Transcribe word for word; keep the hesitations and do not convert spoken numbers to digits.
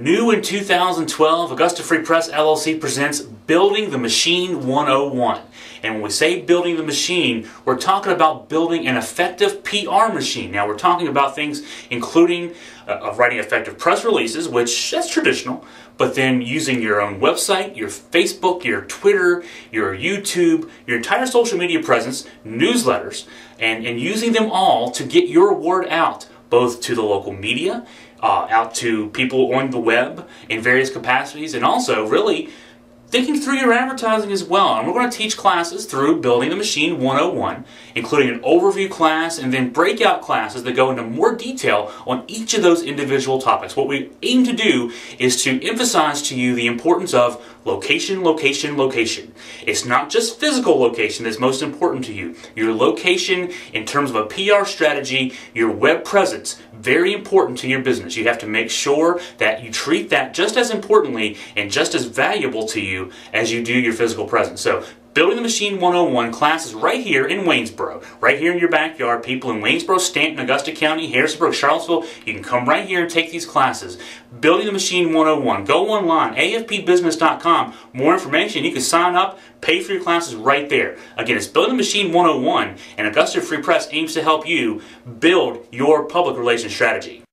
New in two thousand twelve, Augusta Free Press L L C presents Building the Machine one oh one. And when we say building the machine, we're talking about building an effective P R machine. Now we're talking about things including uh, of writing effective press releases, which that's traditional, but then using your own website, your Facebook, your Twitter, your YouTube, your entire social media presence, newsletters, and, and using them all to get your word out, both to the local media, Uh, out to people on the web in various capacities, and also really thinking through your advertising as well. And we're going to teach classes through Building the Machine one oh one, including an overview class and then breakout classes that go into more detail on each of those individual topics. What we aim to do is to emphasize to you the importance of location, location, location. It's not just physical location that's most important to you. Your location in terms of a P R strategy, your web presence, very important to your business. You have to make sure that you treat that just as importantly and just as valuable to you as you do your physical presence. So Building the Machine one oh one class is right here in Waynesboro, right here in your backyard. People in Waynesboro, Stanton, Augusta County, Harrisonburg, Charlottesville, you can come right here and take these classes. Building the Machine one oh one. Go online, A F P business dot com. More information. You can sign up, pay for your classes right there. Again, it's Building the Machine one oh one, and Augusta Free Press aims to help you build your public relations strategy.